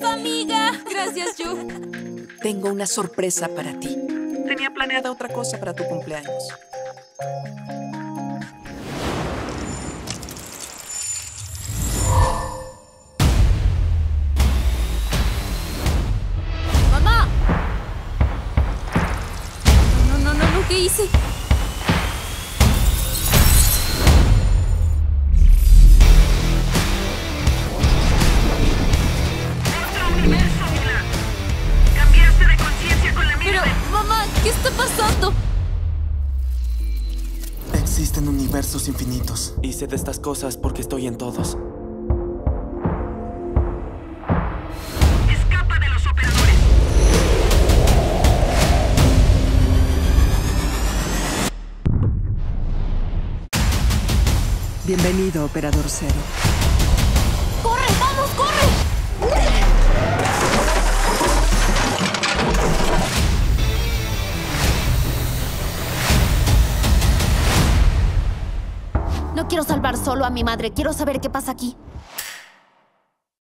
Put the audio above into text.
¡Gracias, amiga! Gracias, Yu. Tengo una sorpresa para ti. Tenía planeada otra cosa para tu cumpleaños. ¡Mamá! No, ¿qué hice? Existen universos infinitos. Y sé de estas cosas porque estoy en todos. ¡Escapa de los operadores! Bienvenido, Operador Cero. ¡Corre! ¡Vamos, corre! No quiero salvar solo a mi madre. Quiero saber qué pasa aquí.